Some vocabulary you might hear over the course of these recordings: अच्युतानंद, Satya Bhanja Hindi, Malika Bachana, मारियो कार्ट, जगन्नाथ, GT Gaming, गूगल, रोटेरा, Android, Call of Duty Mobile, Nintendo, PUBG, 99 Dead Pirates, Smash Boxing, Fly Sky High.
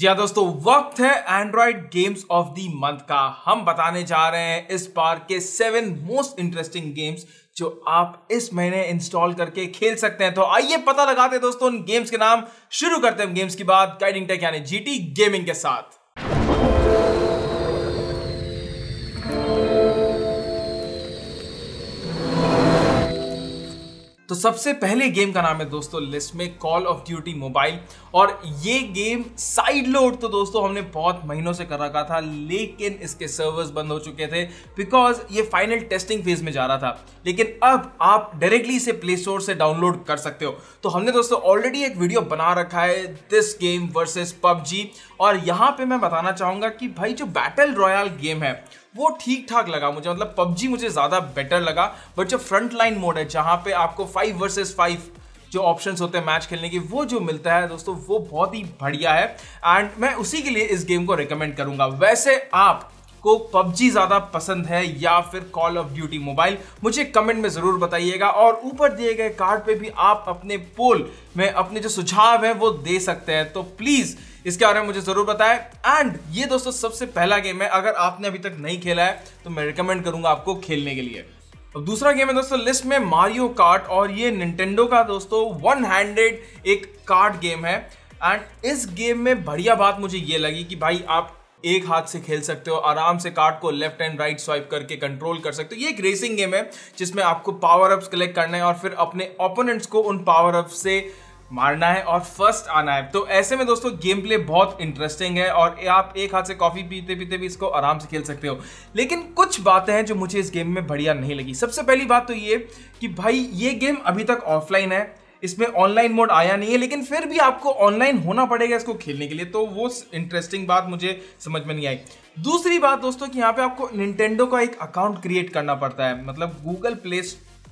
जी हाँ दोस्तों, वक्त है Android games of the month का। हम बताने जा रहे हैं इस बार के 7 मोस्ट इंटरेस्टिंग गेम्स जो आप इस महीने इंस्टॉल करके खेल सकते हैं। तो आइए पता लगाते हैं दोस्तों उन गेम्स के नाम। शुरू करते हैं गेम्स की बात गाइडिंग टेक यानी जीटी गेमिंग के साथ। तो सबसे पहले गेम का नाम है दोस्तों लिस्ट में कॉल ऑफ ड्यूटी मोबाइल, और ये गेम साइड लोड तो दोस्तों हमने बहुत महीनों से कर रखा था, लेकिन इसके सर्वर्स बंद हो चुके थे बिकॉज ये फाइनल टेस्टिंग फेज में जा रहा था। लेकिन अब आप डायरेक्टली इसे प्ले स्टोर से डाउनलोड कर सकते हो। तो हमने दोस्तों ऑलरेडी एक वीडियो बना रखा है दिस गेम वर्सेस पबजी, और यहाँ पे मैं बताना चाहूँगा कि भाई जो बैटल रॉयल गेम है वो ठीक ठाक लगा मुझे, मतलब पबजी मुझे ज़्यादा बेटर लगा। बट जो फ्रंट लाइन मोड है जहाँ पे आपको 5 वर्सेस 5 जो ऑप्शंस होते हैं मैच खेलने के, वो जो मिलता है दोस्तों वो बहुत ही बढ़िया है, एंड मैं उसी के लिए इस गेम को रिकमेंड करूँगा। वैसे आप को पबजी ज़्यादा पसंद है या फिर कॉल ऑफ ड्यूटी मोबाइल, मुझे कमेंट में ज़रूर बताइएगा। और ऊपर दिए गए कार्ड पे भी आप अपने पोल में अपने जो सुझाव हैं वो दे सकते हैं, तो प्लीज़ इसके बारे में मुझे ज़रूर बताएं। एंड ये दोस्तों सबसे पहला गेम है, अगर आपने अभी तक नहीं खेला है तो मैं रिकमेंड करूँगा आपको खेलने के लिए। अब दूसरा गेम है दोस्तों लिस्ट में मारियो कार्ट, और ये निंटेंडो का दोस्तों 1-हैंडेड एक कार्ड गेम है। एंड इस गेम में बढ़िया बात मुझे ये लगी कि भाई आप एक हाथ से खेल सकते हो, आराम से कार्ड को लेफ्ट एंड राइट स्वाइप करके कंट्रोल कर सकते हो। ये एक रेसिंग गेम है जिसमें आपको पावर अप्स कलेक्ट करना है और फिर अपने ओपोनेंट्स को उन पावर अप्स से मारना है और फर्स्ट आना है। तो ऐसे में दोस्तों गेम प्ले बहुत इंटरेस्टिंग है, और आप एक हाथ से कॉफ़ी पीते पीते भी इसको आराम से खेल सकते हो। लेकिन कुछ बातें हैं जो मुझे इस गेम में बढ़िया नहीं लगी। सबसे पहली बात तो ये कि भाई ये गेम अभी तक ऑफलाइन है, इसमें ऑनलाइन मोड आया नहीं है, लेकिन फिर भी आपको ऑनलाइन होना पड़ेगा इसको खेलने के लिए, तो वो इंटरेस्टिंग बात मुझे समझ में नहीं आई। दूसरी बात दोस्तों कि यहाँ पे आपको निंटेंडो का एक अकाउंट क्रिएट करना पड़ता है, मतलब गूगल प्ले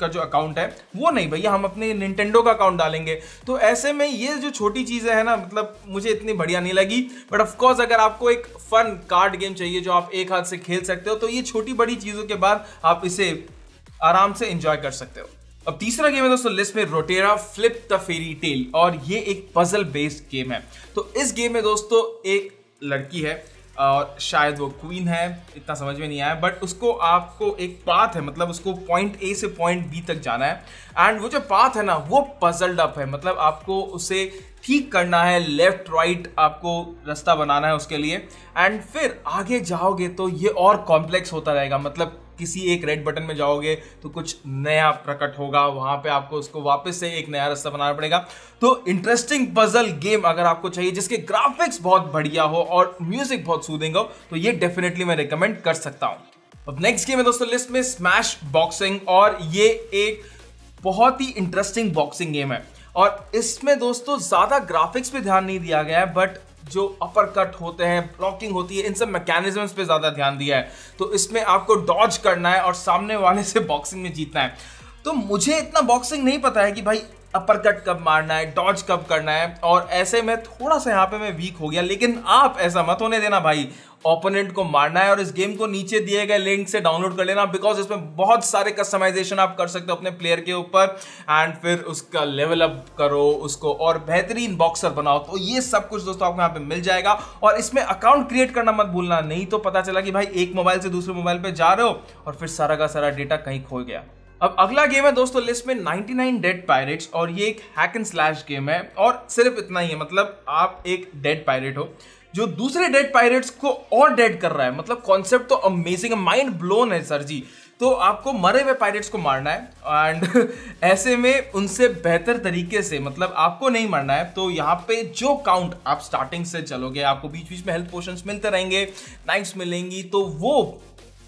का जो अकाउंट है वो नहीं, भैया हम अपने निंटेंडो का अकाउंट डालेंगे। तो ऐसे में ये जो छोटी चीज़ें हैं ना, मतलब मुझे इतनी बढ़िया नहीं लगी। बट ऑफकोर्स अगर आपको एक फन कार्ड गेम चाहिए जो आप एक हाथ से खेल सकते हो, तो ये छोटी बड़ी चीज़ों के बाद आप इसे आराम से इंजॉय कर सकते हो। अब तीसरा गेम है दोस्तों लिस्ट में रोटेरा फ्लिप द फेरीटेल, और ये एक पजल बेस्ड गेम है। तो इस गेम में दोस्तों एक लड़की है और शायद वो क्वीन है, इतना समझ में नहीं आया, बट उसको आपको एक पाथ है, मतलब उसको पॉइंट ए से पॉइंट बी तक जाना है। एंड वो जो पाथ है ना वो पजल्ड अप है, मतलब आपको उसे ठीक करना है, लेफ्ट राइट आपको रास्ता बनाना है उसके लिए। एंड फिर आगे जाओगे तो ये और कॉम्प्लेक्स होता रहेगा, मतलब किसी एक रेड बटन में जाओगे तो कुछ नया प्रकट होगा, वहाँ पे आपको उसको वापस से एक नया रास्ता बनाना पड़ेगा। तो इंटरेस्टिंग पजल गेम अगर आपको चाहिए जिसके ग्राफिक्स बहुत बढ़िया हो और म्यूजिक बहुत सूदिंग हो, तो ये डेफिनेटली मैं रिकमेंड कर सकता हूँ। अब नेक्स्ट गेम है दोस्तों लिस्ट में स्मैश बॉक्सिंग, और ये एक बहुत ही इंटरेस्टिंग बॉक्सिंग गेम है। और इसमें दोस्तों ज़्यादा ग्राफिक्स पे ध्यान नहीं दिया गया है, बट जो अपर कट होते हैं, ब्लॉकिंग होती है, इन सब मैकेनिज्म्स पे ज़्यादा ध्यान दिया है। तो इसमें आपको डॉज करना है और सामने वाले से बॉक्सिंग में जीतना है। तो मुझे इतना बॉक्सिंग नहीं पता है कि भाई अपर कट कब मारना है, डॉज कब करना है, और ऐसे में थोड़ा सा यहाँ पे मैं वीक हो गया। लेकिन आप ऐसा मत होने देना भाई, ओपोनेंट को मारना है। और इस गेम को नीचे दिए गए लिंक से डाउनलोड कर लेना, बिकॉज इसमें बहुत सारे कस्टमाइजेशन आप कर सकते हो अपने प्लेयर के ऊपर, एंड फिर उसका लेवल अप करो, उसको और बेहतरीन बॉक्सर बनाओ। तो ये सब कुछ दोस्तों आपको यहाँ पे मिल जाएगा, और इसमें अकाउंट क्रिएट करना मत भूलना, नहीं तो पता चला कि भाई एक मोबाइल से दूसरे मोबाइल पर जा रहे हो और फिर सारा का सारा डेटा कहीं खो गया। अब अगला गेम है दोस्तों लिस्ट में 99 डेड पायरेट्स, और ये एक हैक एंड स्लैश गेम है। और सिर्फ इतना ही है, मतलब आप एक डेड पायरेट हो जो दूसरे डेड पायरेट्स को और डेड कर रहा है। मतलब कॉन्सेप्ट तो अमेजिंग है, माइंड ब्लोन है सर जी। तो आपको मरे हुए पायरेट्स को मारना है, एंड ऐसे में उनसे बेहतर तरीके से, मतलब आपको नहीं मरना है। तो यहाँ पे जो काउंट आप स्टार्टिंग से चलोगे, आपको बीच बीच में हेल्थ पोशंस मिलते रहेंगे, नाइफ्स मिलेंगी, तो वो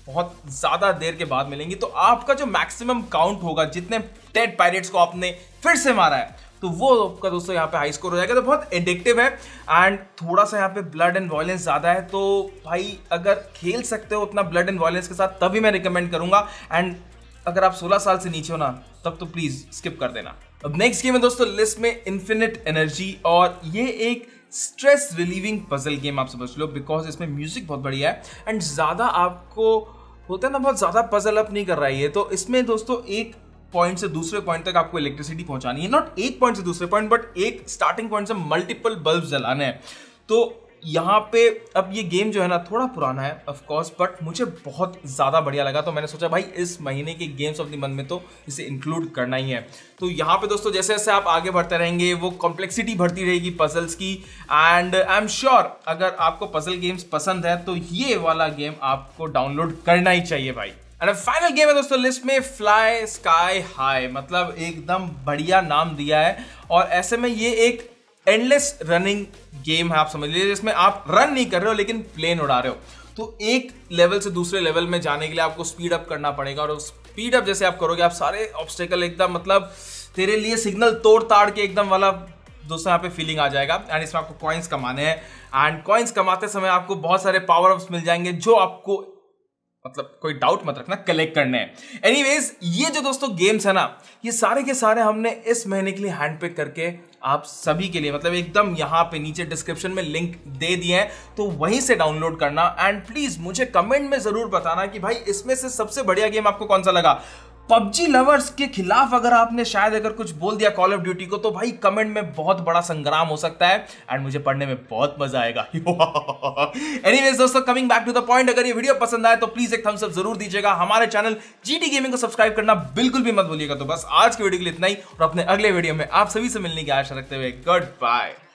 बहुत ज़्यादा देर के बाद मिलेंगी। तो आपका जो मैक्सिमम काउंट होगा, जितने डेड पायरेट्स को आपने फिर से मारा है, तो वो आपका दोस्तों यहाँ पे हाई स्कोर हो जाएगा। तो बहुत एडिक्टिव है, एंड थोड़ा सा यहाँ पे ब्लड एंड वॉयलेंस ज़्यादा है। तो भाई अगर खेल सकते हो उतना ब्लड एंड वॉयलेंस के साथ, तभी मैं रिकमेंड करूँगा। एंड अगर आप 16 साल से नीचे हो ना, तब तो प्लीज़ स्किप कर देना। अब नेक्स्ट गेम है दोस्तों लिस्ट में इन्फिनिट एनर्जी, और ये एक स्ट्रेस रिलीविंग पजल गेम आप समझ लो, बिकॉज इसमें म्यूजिक बहुत बढ़िया है। एंड ज़्यादा आपको होता है ना, बहुत ज़्यादा पजल अप नहीं कर रहा है ये। तो इसमें दोस्तों एक पॉइंट से दूसरे पॉइंट तक आपको इलेक्ट्रिसिटी पहुंचानी है, नॉट एक पॉइंट से दूसरे पॉइंट, बट एक स्टार्टिंग पॉइंट से मल्टीपल बल्ब जलाने हैं। तो यहाँ पे अब ये गेम जो है ना थोड़ा पुराना है ऑफ कोर्स, बट मुझे बहुत ज़्यादा बढ़िया लगा तो मैंने सोचा भाई इस महीने के गेम्स ऑफ द मंथ में तो इसे इंक्लूड करना ही है। तो यहाँ पे दोस्तों जैसे जैसे आप आगे बढ़ते रहेंगे वो कॉम्प्लेक्सिटी बढ़ती रहेगी पजल्स की, एंड आई एम श्योर अगर आपको पजल गेम्स पसंद है तो ये वाला गेम आपको डाउनलोड करना ही चाहिए भाई। एंड फाइनल गेम है दोस्तों लिस्ट में फ्लाई स्काई हाई, मतलब एकदम बढ़िया नाम दिया है और ऐसे में ये एक एंडलेस रनिंग गेम है आप समझ लीजिए, जिसमें आप रन नहीं कर रहे हो लेकिन प्लेन उड़ा रहे हो। तो एक लेवल से दूसरे लेवल में जाने के लिए आपको स्पीड अप करना पड़ेगा और स्पीड अप जैसे आप करोगे आप सारे ऑब्स्टेकल एकदम मतलब तेरे लिए सिग्नल तोड़ ताड़ के एकदम वाला दोस्तों यहाँ पे फीलिंग आ जाएगा। एंड इसमें आपको कॉइन्स कमाने हैं एंड कॉइन्स कमाते समय आपको बहुत सारे पावर अप्स मिल जाएंगे जो आपको मतलब कोई डाउट मत रखना कलेक्ट करने हैं। एनीवेज ये जो दोस्तों गेम्स है ना ये सारे के सारे हमने इस महीने के लिए हैंड पिक करके आप सभी के लिए मतलब एकदम यहाँ पे नीचे डिस्क्रिप्शन में लिंक दे दिए हैं तो वहीं से डाउनलोड करना। एंड प्लीज मुझे कमेंट में जरूर बताना कि भाई इसमें से सबसे बढ़िया गेम आपको कौन सा लगा। पबजी लवर्स के खिलाफ अगर आपने शायद अगर कुछ बोल दिया कॉल ऑफ ड्यूटी को तो भाई कमेंट में बहुत बड़ा संग्राम हो सकता है एंड मुझे पढ़ने में बहुत मजा आएगा। एनीवेज दोस्तों coming back to the point, अगर ये वीडियो पसंद आए तो प्लीज एक थम्स अप जरूर दीजिएगा, हमारे चैनल जीटी गेमिंग को सब्सक्राइब करना बिल्कुल भी मत भूलिएगा। तो बस आज के वीडियो के लिए इतना ही और अपने अगले वीडियो में आप सभी से मिलने की आशा रखते हुए गुड बाय।